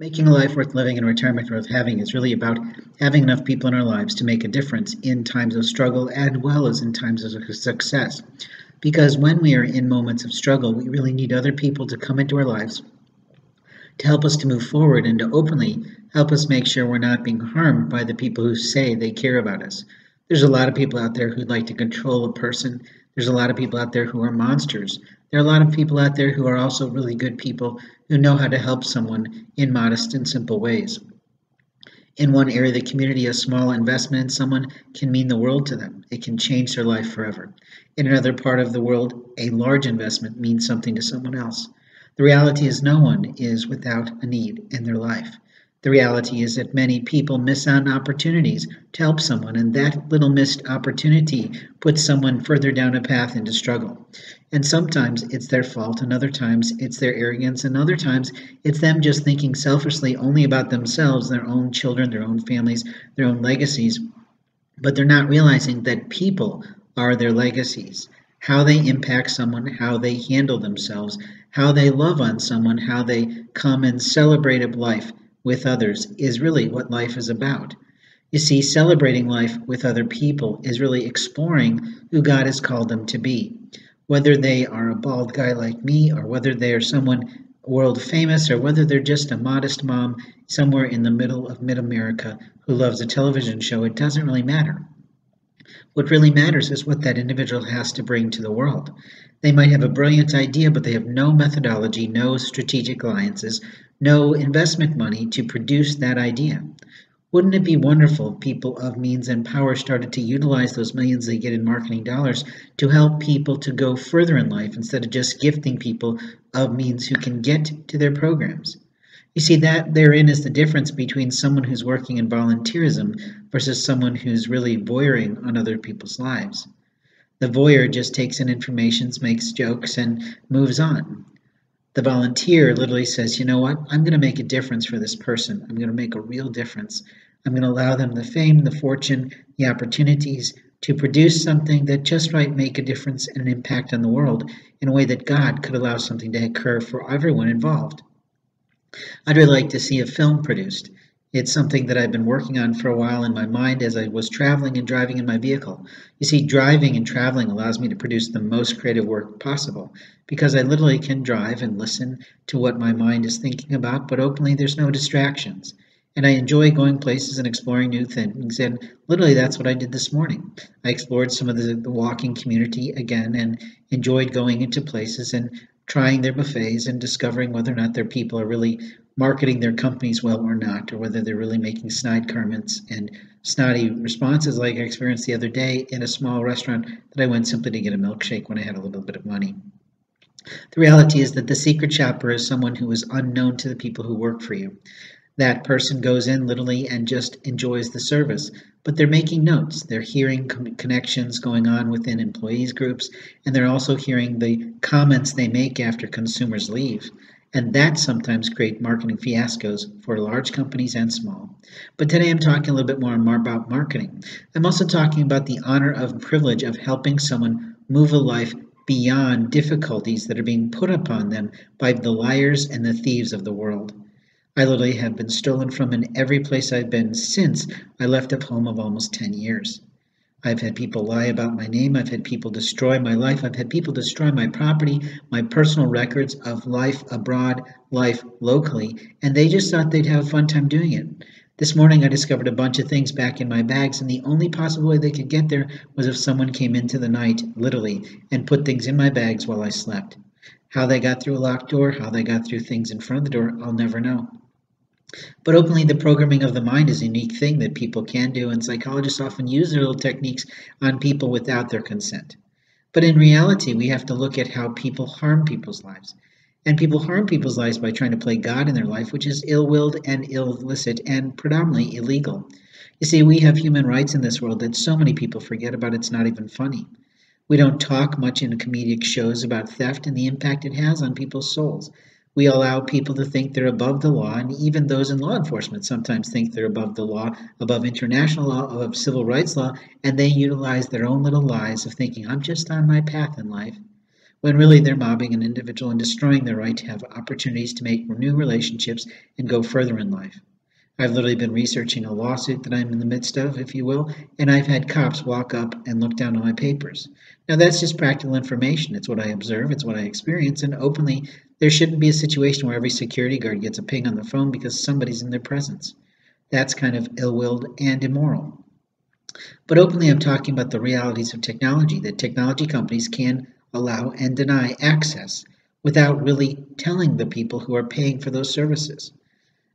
Making a life worth living and retirement worth having is really about having enough people in our lives to make a difference in times of struggle as well as in times of success. Because when we are in moments of struggle, we really need other people to come into our lives to help us to move forward and to openly help us make sure we're not being harmed by the people who say they care about us. There's a lot of people out there who'd like to control a person. There's a lot of people out there who are monsters. There are a lot of people out there who are also really good people who know how to help someone in modest and simple ways. In one area of the community, a small investment in someone can mean the world to them. It can change their life forever. In another part of the world, a large investment means something to someone else. The reality is no one is without a need in their life. The reality is that many people miss out on opportunities to help someone, and that little missed opportunity puts someone further down a path into struggle. And sometimes it's their fault, and other times it's their arrogance, and other times it's them just thinking selfishly only about themselves, their own children, their own families, their own legacies, but they're not realizing that people are their legacies. How they impact someone, how they handle themselves, how they love on someone, how they come and celebrate a life with others is really what life is about. You see, celebrating life with other people is really exploring who God has called them to be. Whether they are a bald guy like me, or whether they are someone world famous, or whether they're just a modest mom somewhere in the middle of mid-America who loves a television show, it doesn't really matter. What really matters is what that individual has to bring to the world. They might have a brilliant idea, but they have no methodology, no strategic alliances, no investment money to produce that idea. Wouldn't it be wonderful if people of means and power started to utilize those millions they get in marketing dollars to help people to go further in life instead of just gifting people of means who can get to their programs? You see, that therein is the difference between someone who's working in volunteerism versus someone who's really voyeuring on other people's lives. The voyeur just takes in information, makes jokes, and moves on. The volunteer literally says, you know what, I'm going to make a difference for this person. I'm going to make a real difference. I'm going to allow them the fame, the fortune, the opportunities to produce something that just might make a difference and an impact on the world in a way that God could allow something to occur for everyone involved. I'd really like to see a film produced. It's something that I've been working on for a while in my mind as I was traveling and driving in my vehicle. You see, driving and traveling allows me to produce the most creative work possible because I literally can drive and listen to what my mind is thinking about, but openly there's no distractions. And I enjoy going places and exploring new things, and literally that's what I did this morning. I explored some of the walking community again and enjoyed going into places and trying their buffets and discovering whether or not their people are really marketing their companies well or not, or whether they're really making snide comments and snotty responses like I experienced the other day in a small restaurant that I went simply to get a milkshake when I had a little bit of money. The reality is that the secret shopper is someone who is unknown to the people who work for you. That person goes in literally and just enjoys the service, but they're making notes. They're hearing connections going on within employees groups, and they're also hearing the comments they make after consumers leave. And that sometimes creates marketing fiascos for large companies and small. But today I'm talking a little bit more about marketing. I'm also talking about the honor of privilege of helping someone move a life beyond difficulties that are being put upon them by the liars and the thieves of the world. I literally have been stolen from in every place I've been since I left a home of almost 10 years. I've had people lie about my name. I've had people destroy my life. I've had people destroy my property, my personal records of life abroad, life locally, and they just thought they'd have a fun time doing it. This morning I discovered a bunch of things back in my bags, and the only possible way they could get there was if someone came into the night, literally, and put things in my bags while I slept. How they got through a locked door, how they got through things in front of the door, I'll never know. But openly, the programming of the mind is a unique thing that people can do, and psychologists often use their little techniques on people without their consent. But in reality, we have to look at how people harm people's lives. And people harm people's lives by trying to play God in their life, which is ill-willed and illicit and predominantly illegal. You see, we have human rights in this world that so many people forget about, it's not even funny. We don't talk much in comedic shows about theft and the impact it has on people's souls. We allow people to think they're above the law, and even those in law enforcement sometimes think they're above the law, above international law, above civil rights law, and they utilize their own little lies of thinking, I'm just on my path in life. when really they're mobbing an individual and destroying their right to have opportunities to make new relationships and go further in life. I've literally been researching a lawsuit that I'm in the midst of, if you will, and I've had cops walk up and look down on my papers. Now, that's just practical information. It's what I observe. It's what I experience. And openly, there shouldn't be a situation where every security guard gets a ping on the phone because somebody's in their presence. That's kind of ill-willed and immoral. But openly, I'm talking about the realities of technology, that technology companies can allow and deny access without really telling the people who are paying for those services.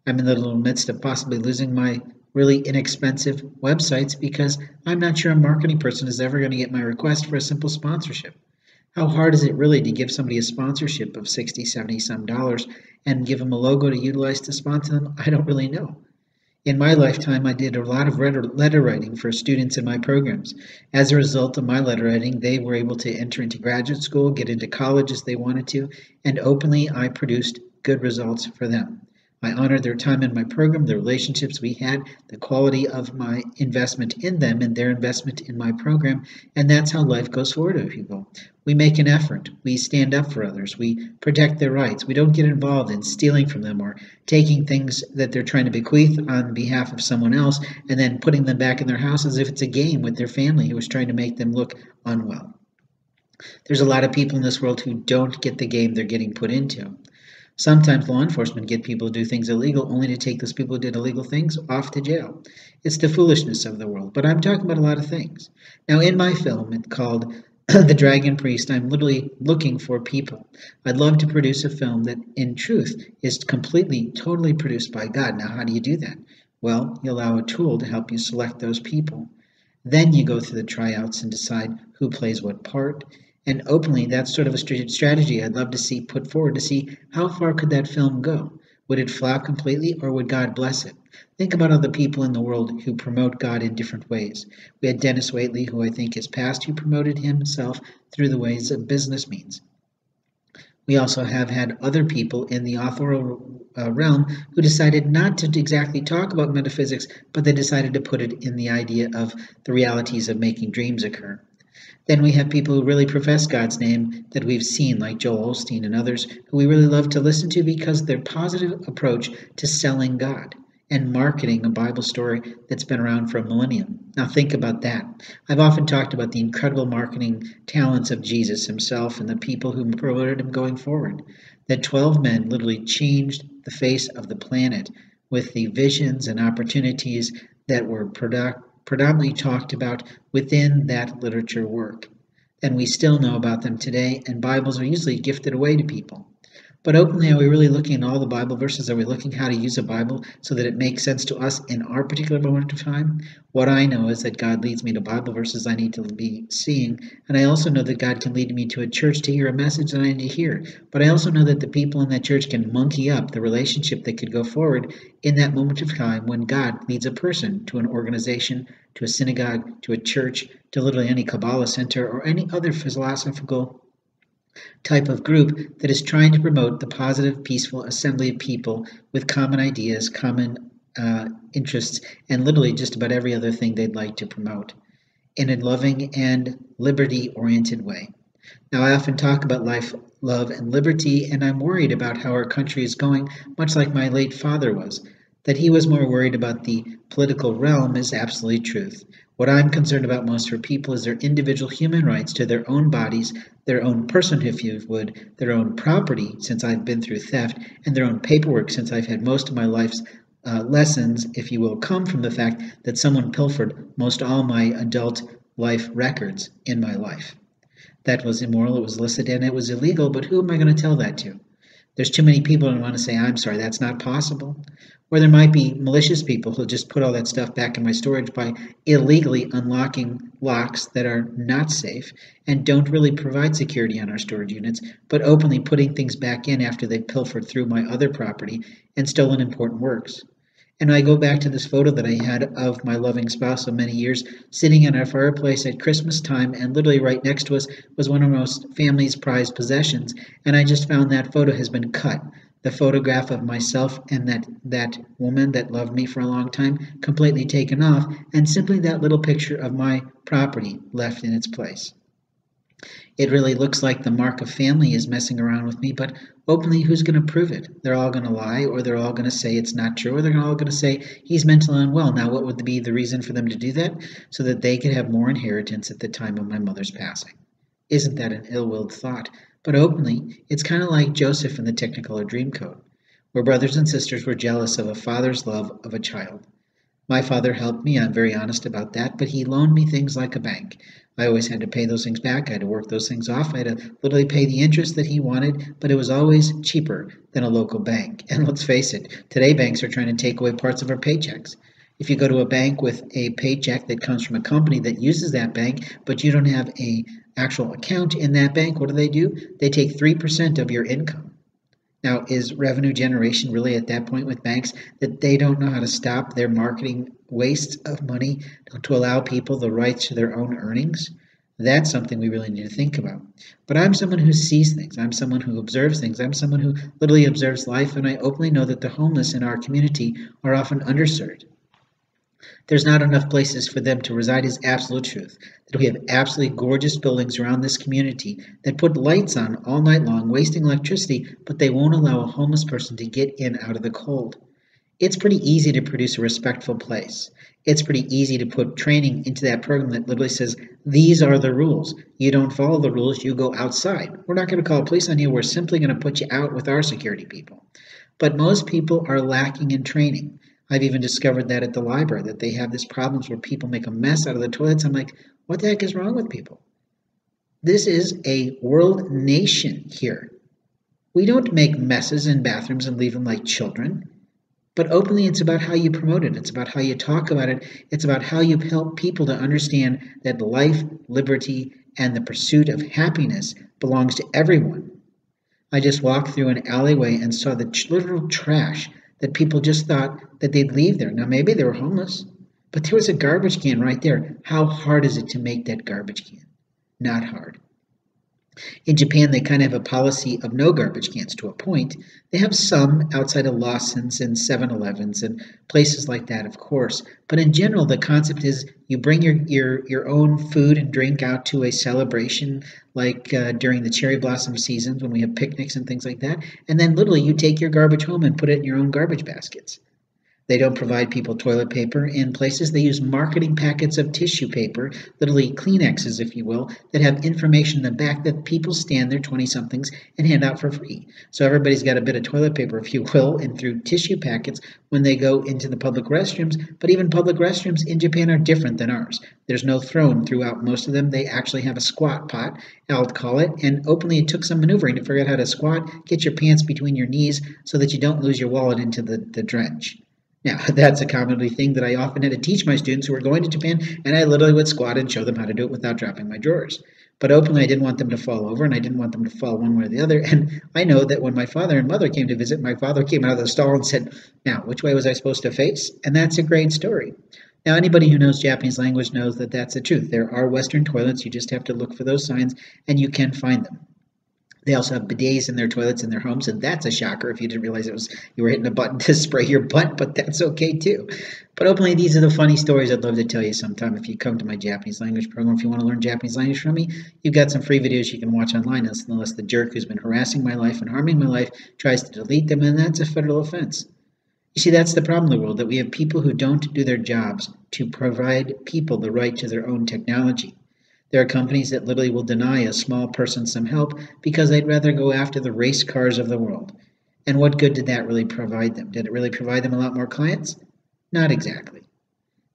I'm in the little midst of possibly losing my really inexpensive websites because I'm not sure a marketing person is ever going to get my request for a simple sponsorship. How hard is it really to give somebody a sponsorship of $60, $70 some and give them a logo to utilize to sponsor them? I don't really know. In my lifetime, I did a lot of letter writing for students in my programs. As a result of my letter writing, they were able to enter into graduate school, get into college as they wanted to, and openly I produced good results for them. I honored their time in my program, the relationships we had, the quality of my investment in them and their investment in my program, and that's how life goes forward with people. We make an effort. We stand up for others. We protect their rights. We don't get involved in stealing from them or taking things that they're trying to bequeath on behalf of someone else and then putting them back in their house as if it's a game with their family who is trying to make them look unwell. There's a lot of people in this world who don't get the game they're getting put into. Sometimes law enforcement get people to do things illegal only to take those people who did illegal things off to jail. It's the foolishness of the world, but I'm talking about a lot of things. Now, in my film, it's called The Dragon Priest, I'm literally looking for people. I'd love to produce a film that, in truth, is completely, totally produced by God. Now, how do you do that? Well, you allow a tool to help you select those people. Then you go through the tryouts and decide who plays what part. And openly, that's sort of a strategy I'd love to see put forward to see how far could that film go. Would it flop completely, or would God bless it? Think about all the people in the world who promote God in different ways. We had Dennis Waitley, who I think is past, who promoted himself through the ways of business means. We also have had other people in the authorial realm who decided not to exactly talk about metaphysics, but they decided to put it in the idea of the realities of making dreams occur. Then we have people who really profess God's name that we've seen, like Joel Osteen and others, who we really love to listen to because of their positive approach to selling God and marketing a Bible story that's been around for a millennium. Now think about that. I've often talked about the incredible marketing talents of Jesus himself and the people who promoted him going forward. That 12 men literally changed the face of the planet with the visions and opportunities that were predominantly talked about within that literature work. And we still know about them today, and Bibles are usually gifted away to people. But openly, are we really looking at all the Bible verses? Are we looking how to use a Bible so that it makes sense to us in our particular moment of time? What I know is that God leads me to Bible verses I need to be seeing, and I also know that God can lead me to a church to hear a message that I need to hear. But I also know that the people in that church can monkey up the relationship that could go forward in that moment of time when God leads a person to an organization, to a synagogue, to a church, to literally any Kabbalah center or any other philosophical type of group that is trying to promote the positive, peaceful assembly of people with common ideas, common interests, and literally just about every other thing they'd like to promote in a loving and liberty-oriented way. Now, I often talk about life, love, and liberty, and I'm worried about how our country is going, much like my late father was. That he was more worried about the political realm is absolutely truth. What I'm concerned about most for people is their individual human rights to their own bodies, their own personhood, if you would, their own property, since I've been through theft, and their own paperwork, since I've had most of my life's lessons, if you will, come from the fact that someone pilfered most all my adult life records in my life. That was immoral, it was illicit, and it was illegal, but who am I going to tell that to? There's too many people who want to say, I'm sorry, that's not possible. Or there might be malicious people who'll just put all that stuff back in my storage by illegally unlocking locks that are not safe and don't really provide security on our storage units, but openly putting things back in after they've pilfered through my other property and stolen important works. And I go back to this photo that I had of my loving spouse of many years sitting in our fireplace at Christmas time, and literally right next to us was one of our family's prized possessions, and I just found that photo has been cut. The photograph of myself and that woman that loved me for a long time completely taken off, and simply that little picture of my property left in its place. It really looks like the mark of family is messing around with me, but openly, who's going to prove it? They're all going to lie, or they're all going to say it's not true, or they're all going to say he's mentally unwell. Now, what would be the reason for them to do that? So that they could have more inheritance at the time of my mother's passing. Isn't that an ill-willed thought? But openly, it's kind of like Joseph in the Technicolor Dreamcoat, where brothers and sisters were jealous of a father's love of a child. My father helped me, I'm very honest about that, but he loaned me things like a bank. I always had to pay those things back, I had to work those things off, I had to literally pay the interest that he wanted, but it was always cheaper than a local bank. And let's face it, today banks are trying to take away parts of our paychecks. If you go to a bank with a paycheck that comes from a company that uses that bank, but you don't have an actual account in that bank, what do? They take 3% of your income. Now, is revenue generation really at that point with banks that they don't know how to stop their marketing wastes of money to allow people the rights to their own earnings? That's something we really need to think about. But I'm someone who sees things. I'm someone who observes things. I'm someone who literally observes life, and I openly know that the homeless in our community are often underserved. There's not enough places for them to reside is absolute truth. That we have absolutely gorgeous buildings around this community that put lights on all night long, wasting electricity, but they won't allow a homeless person to get in out of the cold. It's pretty easy to produce a respectful place. It's pretty easy to put training into that program that literally says, these are the rules. You don't follow the rules, you go outside. We're not going to call police on you. We're simply going to put you out with our security people. But most people are lacking in training. I've even discovered that at the library, that they have these problems where people make a mess out of the toilets. I'm like, what the heck is wrong with people? This is a world nation here. We don't make messes in bathrooms and leave them like children. But openly, it's about how you promote it. It's about how you talk about it. It's about how you help people to understand that life, liberty, and the pursuit of happiness belongs to everyone. I just walked through an alleyway and saw the literal trash that people just thought that they'd leave there. Now, maybe they were homeless, but there was a garbage can right there. How hard is it to make that garbage can? Not hard. In Japan, they kind of have a policy of no garbage cans to a point. They have some outside of Lawson's and 7-Elevens and places like that, of course. But in general, the concept is you bring your own food and drink out to a celebration, like during the cherry blossom seasons when we have picnics and things like that. And then literally you take your garbage home and put it in your own garbage baskets. They don't provide people toilet paper. In places, they use marketing packets of tissue paper, literally Kleenexes, if you will, that have information in the back that people stand there, 20-somethings, and hand out for free. So everybody's got a bit of toilet paper, if you will, and through tissue packets when they go into the public restrooms. But even public restrooms in Japan are different than ours. There's no throne throughout most of them. They actually have a squat pot, I'll call it, and openly it took some maneuvering to figure out how to squat, get your pants between your knees so that you don't lose your wallet into the drench. Now, that's a commonly thing that I often had to teach my students who were going to Japan, and I literally would squat and show them how to do it without dropping my drawers. But openly, I didn't want them to fall over, and I didn't want them to fall one way or the other. And I know that when my father and mother came to visit, my father came out of the stall and said, now, which way was I supposed to face? And that's a great story. Now, anybody who knows Japanese language knows that that's the truth. There are Western toilets. You just have to look for those signs, and you can find them. They also have bidets in their toilets in their homes, and that's a shocker if you didn't realize it was you were hitting a button to spray your butt, but that's okay too. But openly, these are the funny stories I'd love to tell you sometime if you come to my Japanese language program. If you want to learn Japanese language from me, you've got some free videos you can watch online, unless the jerk who's been harassing my life and harming my life tries to delete them, and that's a federal offense. You see, that's the problem in the world, that we have people who don't do their jobs to provide people the right to their own technology. There are companies that literally will deny a small person some help because they'd rather go after the race cars of the world. And what good did that really provide them? Did it really provide them a lot more clients? Not exactly.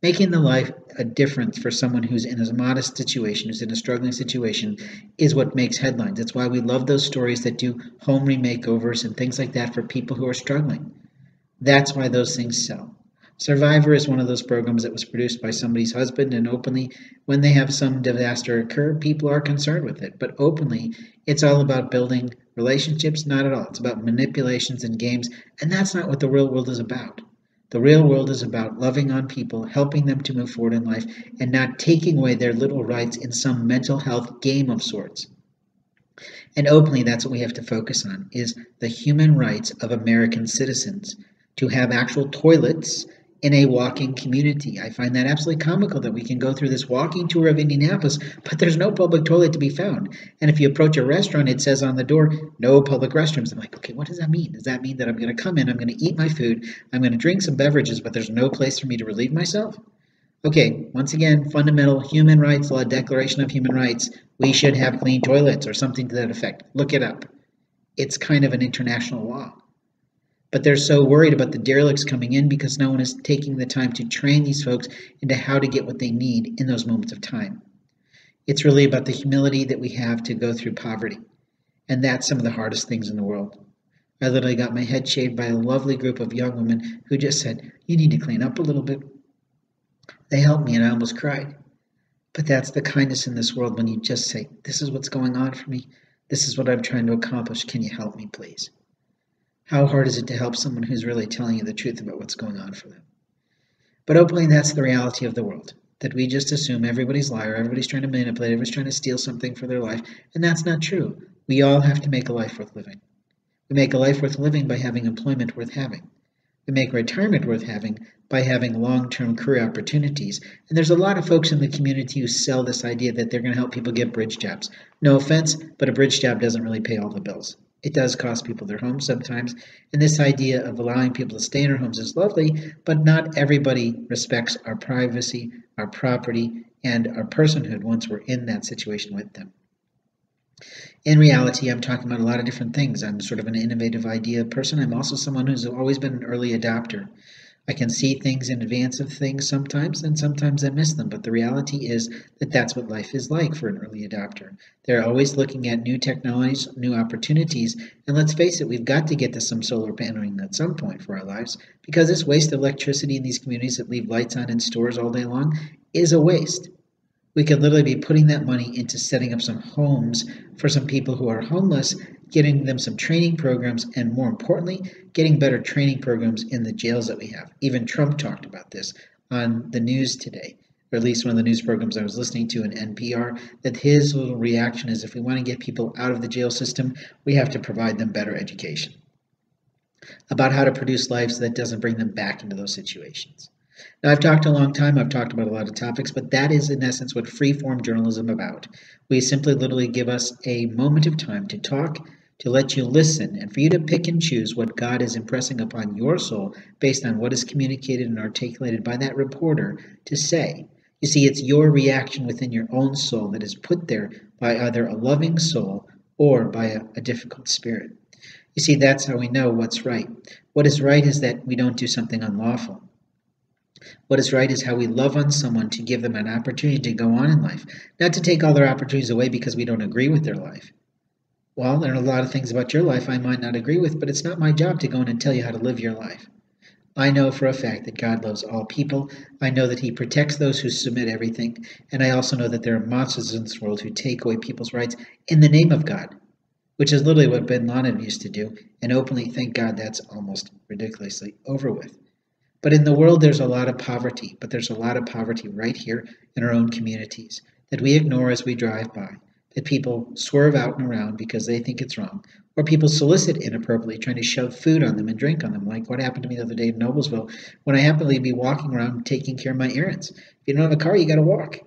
Making the life a difference for someone who's in a modest situation, who's in a struggling situation, is what makes headlines. That's why we love those stories that do home remakeovers and things like that for people who are struggling. That's why those things sell. Survivor is one of those programs that was produced by somebody's husband, and openly, when they have some disaster occur, people are concerned with it. But openly, it's all about building relationships, not at all. It's about manipulations and games, and that's not what the real world is about. The real world is about loving on people, helping them to move forward in life, and not taking away their little rights in some mental health game of sorts. And openly, that's what we have to focus on, is the human rights of American citizens to have actual toilets in a walking community. I find that absolutely comical that we can go through this walking tour of Indianapolis, but there's no public toilet to be found. And if you approach a restaurant, it says on the door, no public restrooms. I'm like, okay, what does that mean? Does that mean that I'm going to come in, I'm going to eat my food, I'm going to drink some beverages, but there's no place for me to relieve myself? Okay, once again, fundamental human rights law, Declaration of Human Rights, we should have clean toilets or something to that effect. Look it up. It's kind of an international law. But they're so worried about the derelicts coming in because no one is taking the time to train these folks into how to get what they need in those moments of time. It's really about the humility that we have to go through poverty. And that's some of the hardest things in the world. I literally got my head shaved by a lovely group of young women who just said, you need to clean up a little bit. They helped me and I almost cried. But that's the kindness in this world when you just say, this is what's going on for me. This is what I'm trying to accomplish. Can you help me, please? How hard is it to help someone who's really telling you the truth about what's going on for them? But hopefully that's the reality of the world, that we just assume everybody's a liar, everybody's trying to manipulate, everybody's trying to steal something for their life, and that's not true. We all have to make a life worth living. We make a life worth living by having employment worth having. We make retirement worth having by having long-term career opportunities. And there's a lot of folks in the community who sell this idea that they're going to help people get bridge jobs. No offense, but a bridge job doesn't really pay all the bills. It does cost people their homes sometimes, and this idea of allowing people to stay in our homes is lovely, but not everybody respects our privacy, our property, and our personhood once we're in that situation with them. In reality, I'm talking about a lot of different things. I'm sort of an innovative idea person. I'm also someone who's always been an early adopter. I can see things in advance of things sometimes, and sometimes I miss them, but the reality is that that's what life is like for an early adopter. They're always looking at new technologies, new opportunities, and let's face it, we've got to get to some solar paneling at some point for our lives, because this waste of electricity in these communities that leave lights on in stores all day long is a waste. We could literally be putting that money into setting up some homes for some people who are homeless, getting them some training programs, and more importantly, getting better training programs in the jails that we have. Even Trump talked about this on the news today, or at least one of the news programs I was listening to in NPR, that his little reaction is if we want to get people out of the jail system, we have to provide them better education about how to produce lives that doesn't bring them back into those situations. Now, I've talked a long time, I've talked about a lot of topics, but that is in essence what free-form journalism is about. We simply literally give us a moment of time to talk, to let you listen, and for you to pick and choose what God is impressing upon your soul based on what is communicated and articulated by that reporter to say. You see, it's your reaction within your own soul that is put there by either a loving soul or by a difficult spirit. You see, that's how we know what's right. What is right is that we don't do something unlawful. What is right is how we love on someone to give them an opportunity to go on in life, not to take all their opportunities away because we don't agree with their life. Well, there are a lot of things about your life I might not agree with, but it's not my job to go in and tell you how to live your life. I know for a fact that God loves all people. I know that he protects those who submit everything, and I also know that there are monsters in this world who take away people's rights in the name of God, which is literally what Bin Laden used to do, and openly, thank God, that's almost ridiculously over with. But in the world, there's a lot of poverty, but there's a lot of poverty right here in our own communities that we ignore as we drive by, that people swerve out and around because they think it's wrong, or people solicit inappropriately, trying to shove food on them and drink on them, like what happened to me the other day in Noblesville when I happened to be walking around taking care of my errands. If you don't have a car, you got to walk.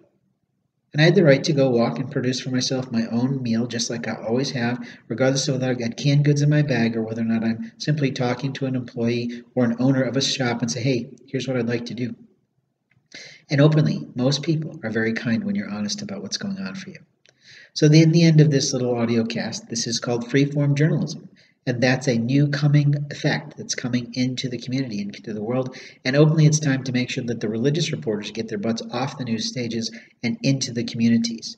And I had the right to go walk and produce for myself my own meal, just like I always have, regardless of whether I've got canned goods in my bag or whether or not I'm simply talking to an employee or an owner of a shop and say, hey, here's what I'd like to do. And openly, most people are very kind when you're honest about what's going on for you. So in the end of this little audio cast, this is called free-form journalism. And that's a new coming effect that's coming into the community and into the world. And openly, it's time to make sure that the religious reporters get their butts off the news stages and into the communities.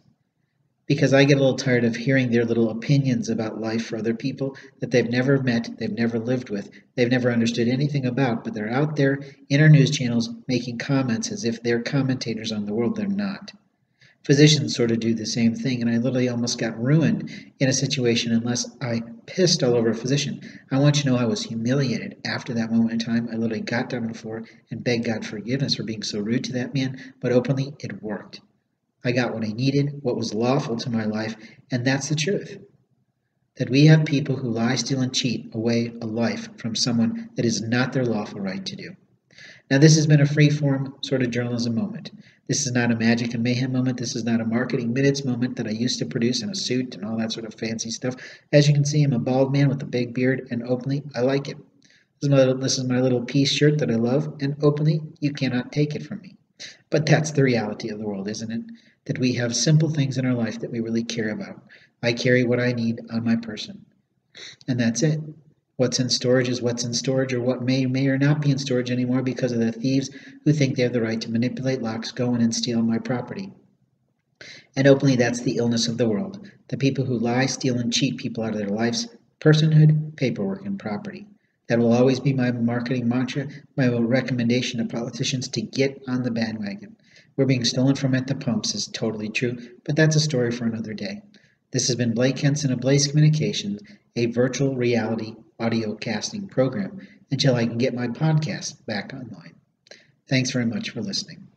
Because I get a little tired of hearing their little opinions about life for other people that they've never met, they've never lived with, they've never understood anything about, but they're out there in our news channels making comments as if they're commentators on the world. They're not. Physicians sort of do the same thing, and I literally almost got ruined in a situation unless I pissed all over a physician. I want you to know I was humiliated after that moment in time. I literally got down on the floor and begged God forgiveness for being so rude to that man, but openly, it worked. I got what I needed, what was lawful to my life, and that's the truth. That we have people who lie, steal, and cheat away a life from someone that is not their lawful right to do. Now, this has been a free-form sort of journalism moment. This is not a Magic and Mayhem moment. This is not a Marketing Minutes moment that I used to produce in a suit and all that sort of fancy stuff. As you can see, I'm a bald man with a big beard, and openly, I like it. This is my little peace shirt that I love, and openly, you cannot take it from me. But that's the reality of the world, isn't it? That we have simple things in our life that we really care about. I carry what I need on my person. And that's it. What's in storage is what's in storage, or what may or not be in storage anymore because of the thieves who think they have the right to manipulate locks, go in and steal my property. And openly, that's the illness of the world. The people who lie, steal, and cheat people out of their lives, personhood, paperwork, and property. That will always be my marketing mantra, my recommendation to politicians to get on the bandwagon. We're being stolen from at the pumps is totally true, but that's a story for another day. This has been Blake Ensign of Blaze Communications, a virtual reality audio casting program, until I can get my podcast back online. Thanks very much for listening.